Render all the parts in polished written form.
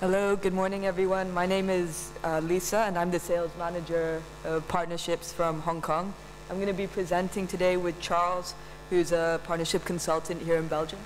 Hello, good morning everyone. My name is Lisa and I'm the Sales Manager of Partnerships from Hong Kong. I'm going to be presenting today with Charles, who's a partnership consultant here in Belgium.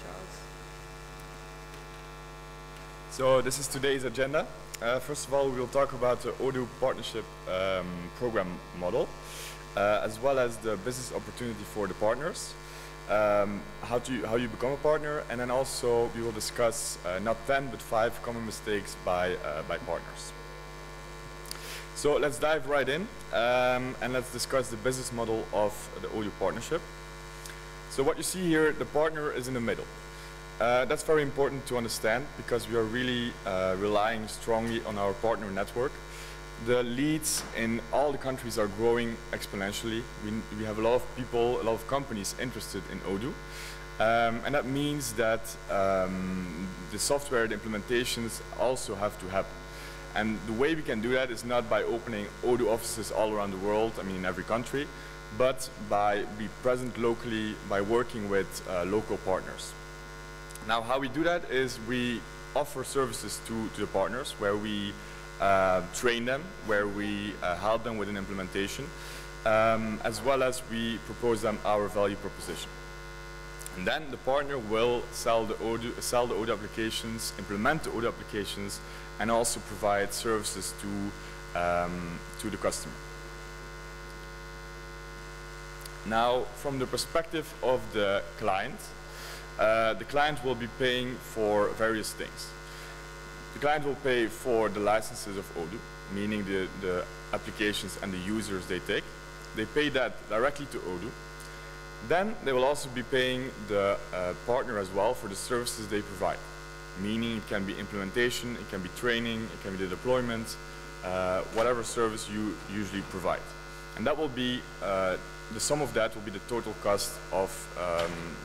Charles. So this is today's agenda. First of all, we'll talk about the Odoo partnership program model, as well as the business opportunity for the partners. How you become a partner, and then also we will discuss not 10 but 5 common mistakes by partners. So let's dive right in and let's discuss the business model of the Odoo partnership. So what you see here, the partner is in the middle. That's very important to understand because we are really relying strongly on our partner network. The leads in all the countries are growing exponentially. We have a lot of people, a lot of companies interested in Odoo. And that means that the software, the implementations also have to happen. And the way we can do that is not by opening Odoo offices all around the world, I mean in every country, but by being present locally, by working with local partners. Now how we do that is we offer services to the partners where we train them, where we help them with an implementation, as well as we propose them our value proposition. And then the partner will sell the Odoo applications, implement the Odoo applications, and also provide services to the customer. Now, from the perspective of the client will be paying for various things. The client will pay for the licenses of Odoo, meaning the applications and the users they take. They pay that directly to Odoo. Then they will also be paying the partner as well for the services they provide, meaning it can be implementation, it can be training, it can be the deployment, whatever service you usually provide. And that will be, the sum of that will be the total cost of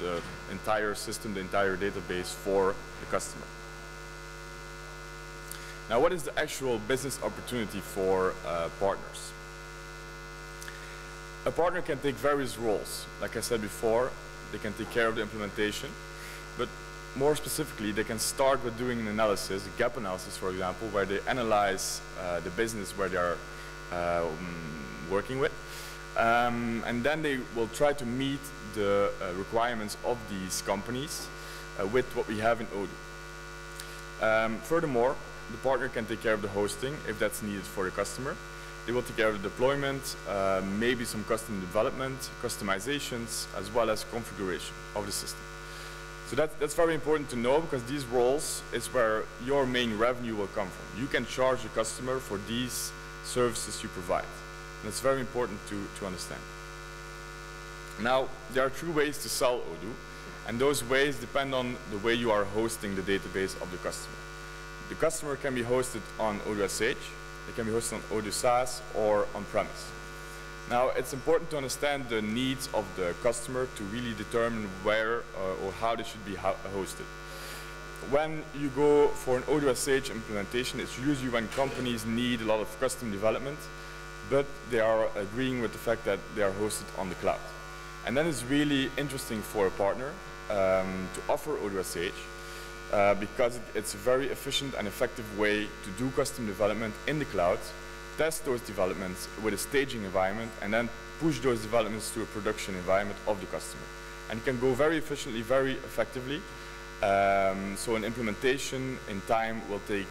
the entire system, the entire database for the customer. Now, what is the actual business opportunity for partners? A partner can take various roles. Like I said before, they can take care of the implementation, but more specifically, they can start with doing an analysis, a gap analysis, for example, where they analyze the business where they are working with, and then they will try to meet the requirements of these companies with what we have in Odoo. Furthermore, the partner can take care of the hosting if that's needed for the customer. They will take care of the deployment, maybe some custom development, customizations, as well as configuration of the system. So that's very important to know because these roles is where your main revenue will come from. You can charge the customer for these services you provide. And it's very important to understand. Now, there are 2 ways to sell Odoo, and those ways depend on the way you are hosting the database of the customer. The customer can be hosted on Odoo.sh, they can be hosted on Odoo SaaS or on-premise. Now, it's important to understand the needs of the customer to really determine where or how they should be hosted. When you go for an Odoo.sh implementation, it's usually when companies need a lot of custom development, but they are agreeing with the fact that they are hosted on the cloud. And that is really interesting for a partner to offer Odoo.sh. Because it's a very efficient and effective way to do custom development in the cloud, test those developments with a staging environment, and then push those developments to a production environment of the customer. And it can go very efficiently, very effectively. So an implementation in time will take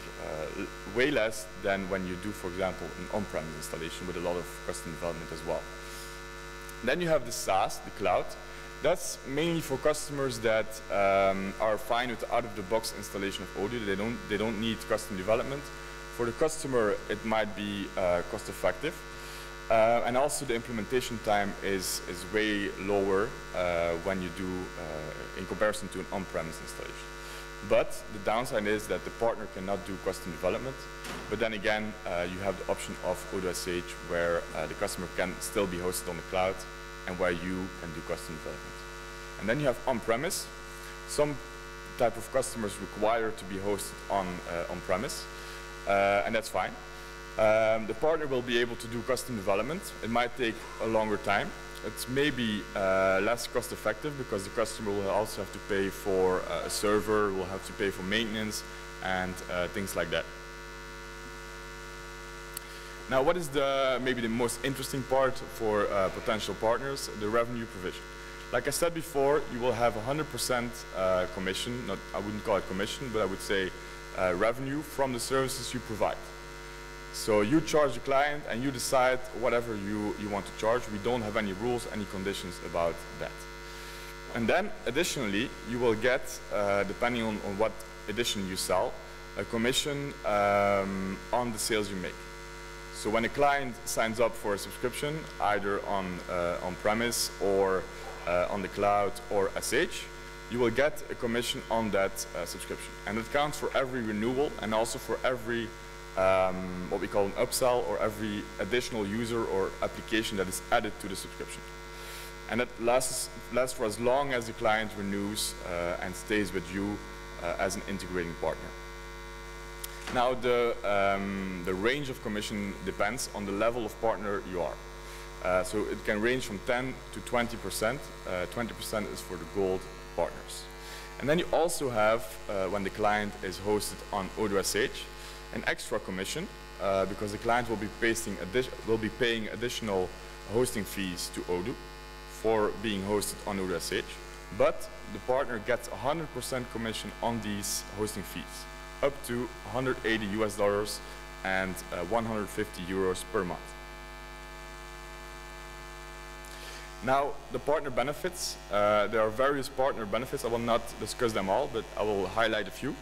way less than when you do, for example, an on-premise installation with a lot of custom development as well. Then you have the SaaS, the cloud. That's mainly for customers that are fine with the out-of-the-box installation of Odoo. They don't need custom development. For the customer, it might be cost-effective, and also the implementation time is way lower when you do in comparison to an on-premise installation. But the downside is that the partner cannot do custom development. But then again, you have the option of Odoo.sh, where the customer can still be hosted on the cloud, and where you can do custom development. And then you have on-premise. Some type of customers require to be hosted on-premise, and that's fine. The partner will be able to do custom development. It might take a longer time, It's maybe less cost effective because the customer will also have to pay for a server, will have to pay for maintenance and things like that. Now, what is maybe the most interesting part for potential partners? The revenue provision. Like I said before, you will have 100% commission. Not, I wouldn't call it commission, but I would say revenue from the services you provide. So you charge the client, and you decide whatever you want to charge. We don't have any rules, any conditions about that. And then, additionally, you will get, depending on what edition you sell, a commission on the sales you make. So when a client signs up for a subscription, either on-premise or on the cloud or SH, you will get a commission on that subscription. And it counts for every renewal and also for every, what we call an upsell, or every additional user or application that is added to the subscription. And that lasts for as long as the client renews and stays with you as an integrating partner. Now, the range of commission depends on the level of partner you are. So it can range from 10 to 20%. 20% is for the gold partners. And then you also have, when the client is hosted on Odoo.sh, an extra commission because the client will be paying additional hosting fees to Odoo for being hosted on Odoo.sh. But the partner gets 100% commission on these hosting fees, up to $180 and €150 per month. Now, the partner benefits. There are various partner benefits. I will not discuss them all, but I will highlight a few.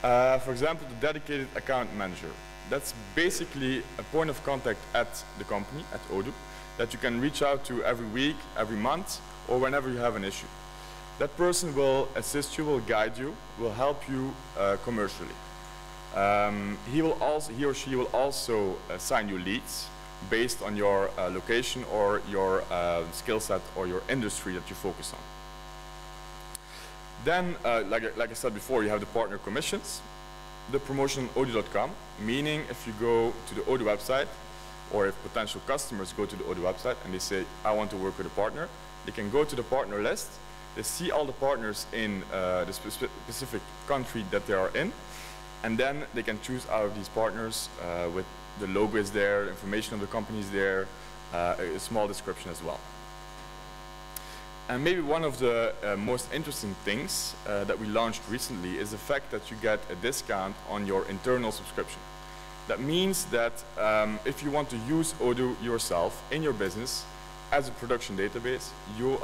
For example, the dedicated account manager. That's basically a point of contact at the company, at Odoo, that you can reach out to every week, every month, or whenever you have an issue. That person will assist you, will guide you, will help you commercially. He or she will also assign you leads based on your location or your skill set or your industry that you focus on. Then, like I said before, you have the partner commissions, the promotion on Odoo.com, meaning if you go to the Odoo website, or if potential customers go to the Odoo website and they say, I want to work with a partner, they can go to the partner list. They see all the partners in the specific country that they are in, and then they can choose out of these partners with the logo is there, information of the company is there, a small description as well. And maybe one of the most interesting things that we launched recently is the fact that you get a discount on your internal subscription. That means that if you want to use Odoo yourself in your business, as a production database, you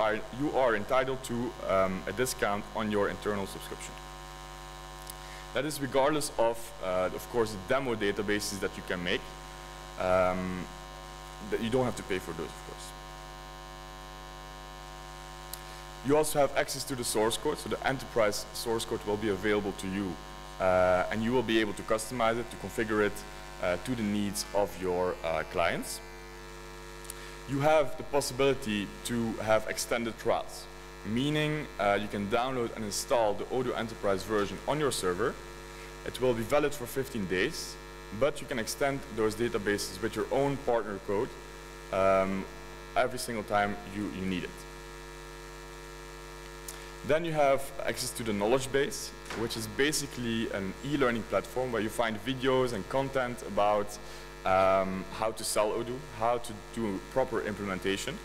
are entitled to a discount on your internal subscription. That is regardless of course, the demo databases that you can make. That you don't have to pay for those, of course. You also have access to the source code, so the enterprise source code will be available to you, and you will be able to customize it, to configure it to the needs of your clients. You have the possibility to have extended trials, meaning you can download and install the Odoo Enterprise version on your server. It will be valid for 15 days, but you can extend those databases with your own partner code every single time you need it. Then you have access to the knowledge base, which is basically an e-learning platform where you find videos and content about how to sell Odoo, how to do proper implementation,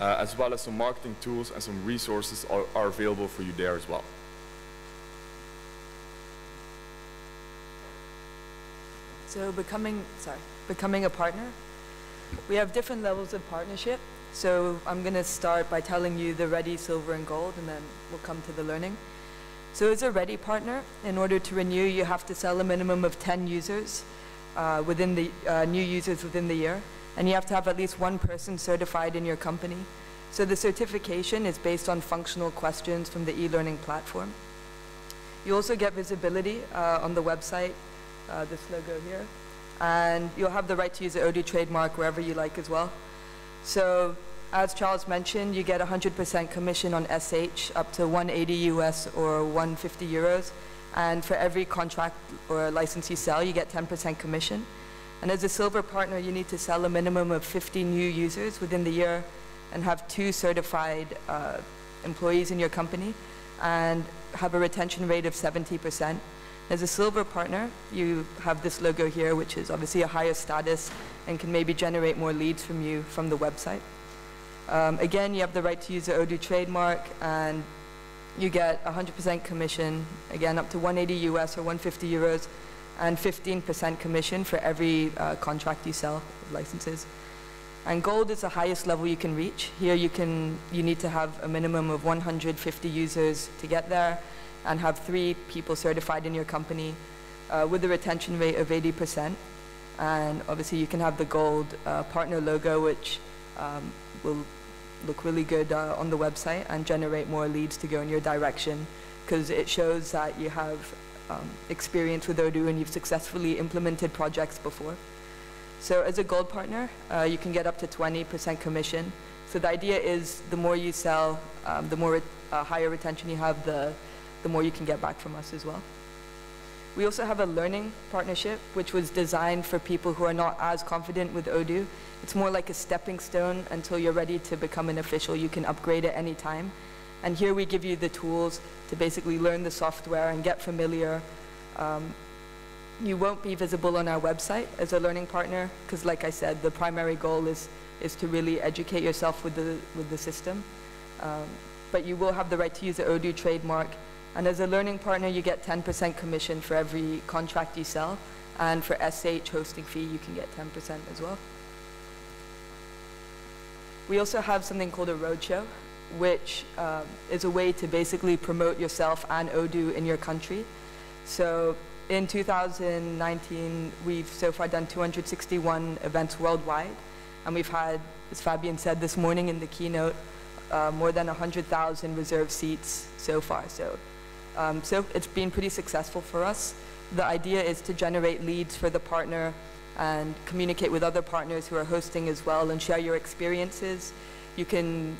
as well as some marketing tools and some resources are available for you there as well. So becoming a partner, we have different levels of partnership. So I'm going to start by telling you the ready, silver, and gold, and then we'll come to the learning. So as a ready partner, in order to renew, you have to sell a minimum of 10 users. New users within the year, and you have to have at least one person certified in your company. So the certification is based on functional questions from the e-learning platform. You also get visibility on the website, this logo here, and you'll have the right to use the Odoo trademark wherever you like as well. So as Charles mentioned, you get 100% commission on SH, up to $180 US or €150. And for every contract or license you sell, you get 10% commission. And as a silver partner, you need to sell a minimum of 50 new users within the year and have 2 certified employees in your company and have a retention rate of 70%. As a silver partner, you have this logo here, which is obviously a higher status and can maybe generate more leads from you from the website. Again, you have the right to use the Odoo trademark, and you get 100% commission, again up to 180 US or 150 euros, and 15% commission for every contract you sell of licenses. And gold is the highest level you can reach. Here you need to have a minimum of 150 users to get there and have 3 people certified in your company with a retention rate of 80%. And obviously you can have the gold partner logo, which will look really good on the website and generate more leads to go in your direction, because it shows that you have experience with Odoo and you've successfully implemented projects before. So as a gold partner, you can get up to 20% commission. So the idea is the more you sell, the more higher retention you have, the more you can get back from us as well. We also have a learning partnership, which was designed for people who are not as confident with Odoo. It's more like a stepping stone until you're ready to become an official. You can upgrade at any time. And here we give you the tools to basically learn the software and get familiar. You won't be visible on our website as a learning partner, because like I said, the primary goal is to really educate yourself with the system. But you will have the right to use the Odoo trademark. And as a learning partner, you get 10% commission for every contract you sell. And for SH hosting fee, you can get 10% as well. We also have something called a roadshow, which is a way to basically promote yourself and Odoo in your country. So in 2019, we've so far done 261 events worldwide. And we've had, as Fabian said this morning in the keynote, more than 100,000 reserved seats so far. So it's been pretty successful for us. The idea is to generate leads for the partner and communicate with other partners who are hosting as well and share your experiences. You can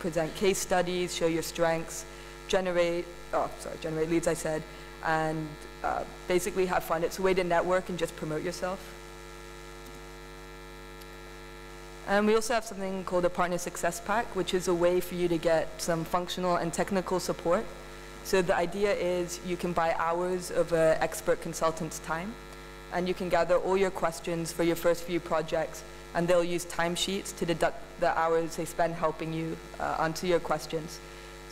present case studies, show your strengths, generate leads, I said, and basically have fun. It's a way to network and just promote yourself. And we also have something called a Partner Success Pack, which is a way for you to get some functional and technical support. So the idea is you can buy hours of an expert consultant's time, and you can gather all your questions for your first few projects, and they'll use timesheets to deduct the hours they spend helping you answer your questions.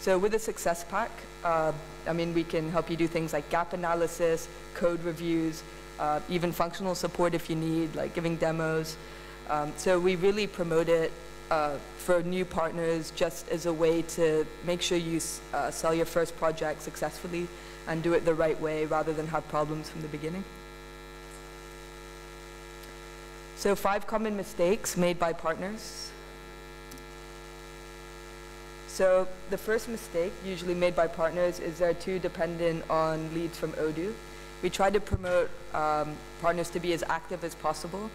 So with a success pack, I mean, we can help you do things like gap analysis, code reviews, even functional support if you need, like giving demos. So we really promote it for new partners just as a way to make sure you sell your first project successfully and do it the right way rather than have problems from the beginning. So 5 common mistakes made by partners. So the first mistake usually made by partners is they're too dependent on leads from Odoo. We try to promote partners to be as active as possible.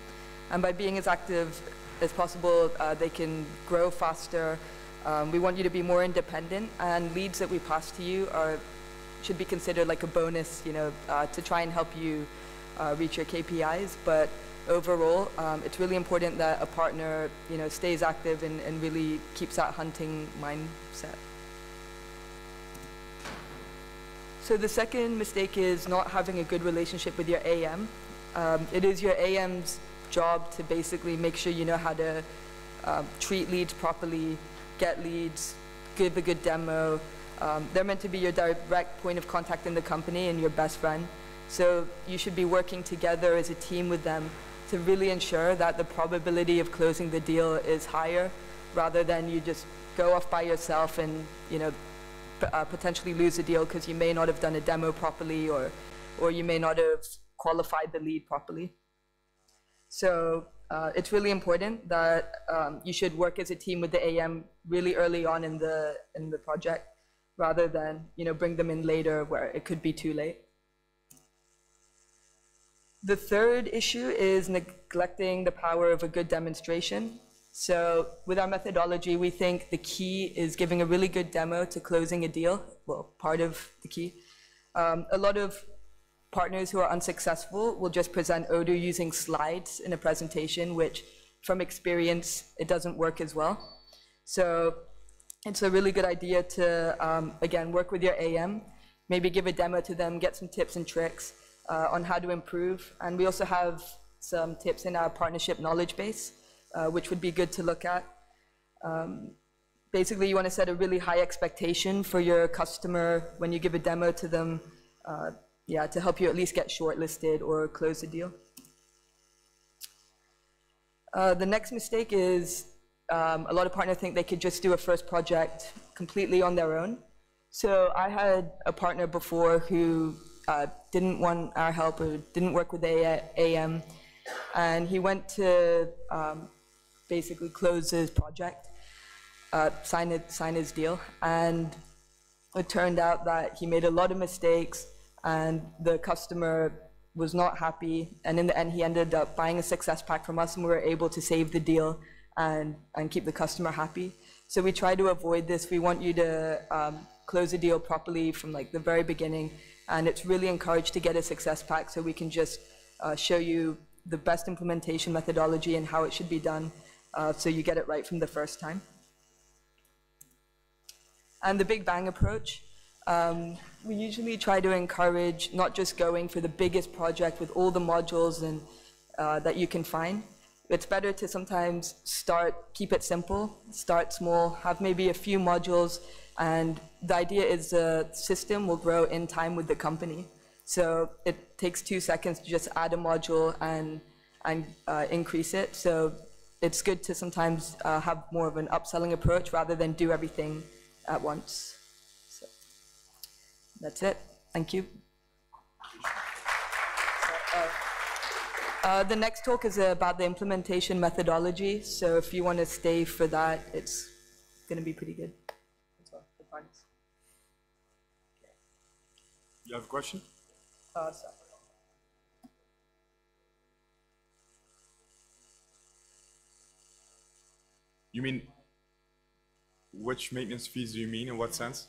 And by being as active as possible, they can grow faster. We want you to be more independent, and leads that we pass to you should be considered like a bonus, you know, to try and help you reach your KPIs. But overall, it's really important that a partner, you know, stays active and really keeps that hunting mindset. So the second mistake is not having a good relationship with your AM. It is your AM's job to basically make sure you know how to treat leads properly, get leads, give a good demo. They're meant to be your direct point of contact in the company and your best friend. So you should be working together as a team with them to really ensure that the probability of closing the deal is higher, rather than you just go off by yourself and, you know, potentially lose the deal because you may not have done a demo properly, or you may not have qualified the lead properly. So it's really important that you should work as a team with the AM really early on in the project, rather than, you know, bring them in later where it could be too late. The third issue is neglecting the power of a good demonstration. So with our methodology, we think the key is giving a really good demo to closing a deal. Well, part of the key. A lot of partners who are unsuccessful will just present Odoo using slides in a presentation, which from experience, it doesn't work as well. So it's a really good idea to, again, work with your AM, maybe give a demo to them, get some tips and tricks on how to improve. And we also have some tips in our partnership knowledge base, which would be good to look at. Basically, you want to set a really high expectation for your customer when you give a demo to them, yeah, to help you at least get shortlisted or close the deal. The next mistake is a lot of partners think they could just do a first project completely on their own. So I had a partner before who didn't want our help or didn't work with AM, and he went to basically close his project, sign his deal, and it turned out that he made a lot of mistakes and the customer was not happy, and in the end he ended up buying a success pack from us, and we were able to save the deal and keep the customer happy. So we try to avoid this. We want you to close a deal properly from like the very beginning, and it's really encouraged to get a success pack so we can just show you the best implementation methodology and how it should be done, so you get it right from the first time. And the Big Bang approach. We usually try to encourage not just going for the biggest project with all the modules and that you can find. It's better to sometimes start, keep it simple, start small, have maybe a few modules, and the idea is the system will grow in time with the company. So it takes 2 seconds to just add a module and increase it. So it's good to sometimes have more of an upselling approach rather than do everything at once. So that's it. Thank you. The next talk is about the implementation methodology, so if you want to stay for that, it's going to be pretty good. You have a question? Sorry. You mean, which maintenance fees do you mean, in what sense?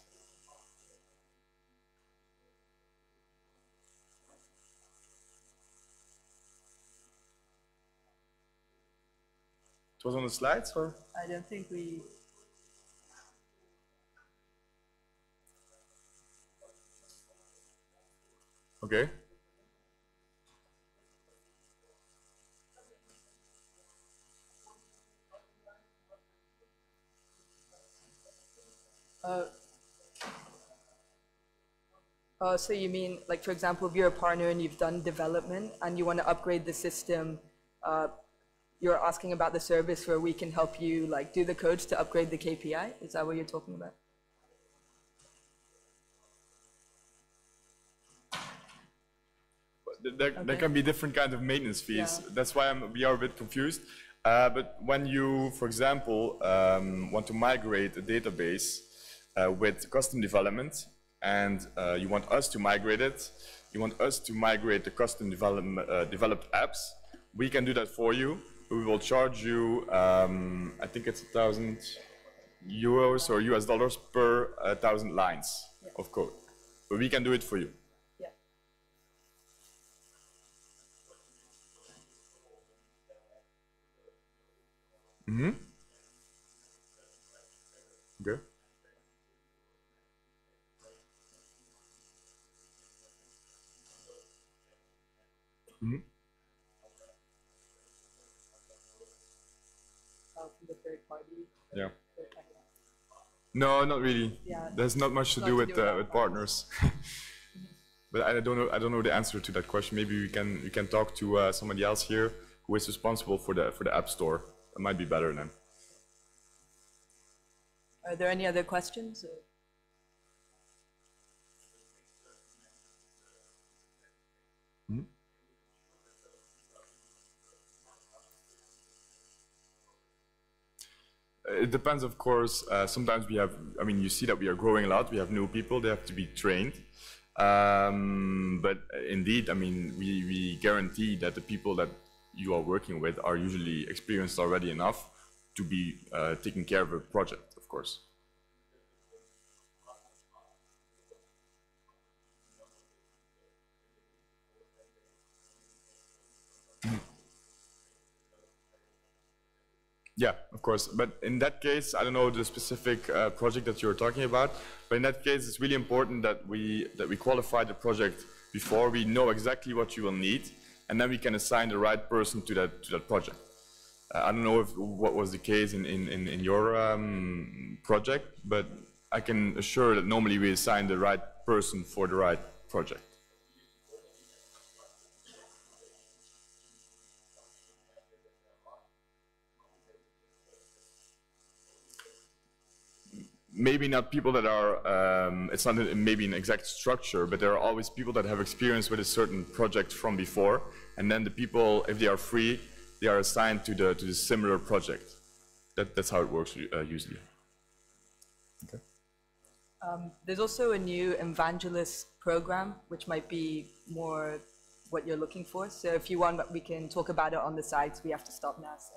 Was on the slides, or? I don't think we... Okay. So you mean, like, for example, if you're a partner and you've done development and you want to upgrade the system, you're asking about the service where we can help you like do the codes to upgrade the KPI? Is that what you're talking about? There can be different kinds of maintenance fees. Yeah. That's why we are a bit confused. But when you, for example, want to migrate a database with custom development, and you want us to migrate it, you want us to migrate the custom developed apps, we can do that for you. We will charge you, I think it's €1,000 or US$ per 1,000 lines of code. But we can do it for you. Yeah. Mm-hmm. Okay. Mm-hmm. The third party. Yeah. No, not really. Yeah. There's not much to do with partners. But I don't know. I don't know the answer to that question. Maybe we can talk to somebody else here who is responsible for the App Store. That might be better then. Are there any other questions? Or? It depends, of course. Sometimes we have, I mean, you see that we are growing a lot. We have new people. They have to be trained. But indeed, I mean, we guarantee that the people that you are working with are usually experienced already enough to be taking care of a project, of course. Yeah, of course. But in that case, I don't know the specific project that you're talking about, but in that case, it's really important that we qualify the project before we know exactly what you will need, and then we can assign the right person to that project. I don't know what was the case in your project, but I can assure that normally we assign the right person for the right project. Maybe not people that are, it's not maybe an exact structure, but there are always people that have experience with a certain project from before, and then the people, if they are free, they are assigned to the similar project. That's how it works usually. Okay. There's also a new evangelist program, which might be more what you're looking for. So if you want, we can talk about it on the site. We have to stop now. So.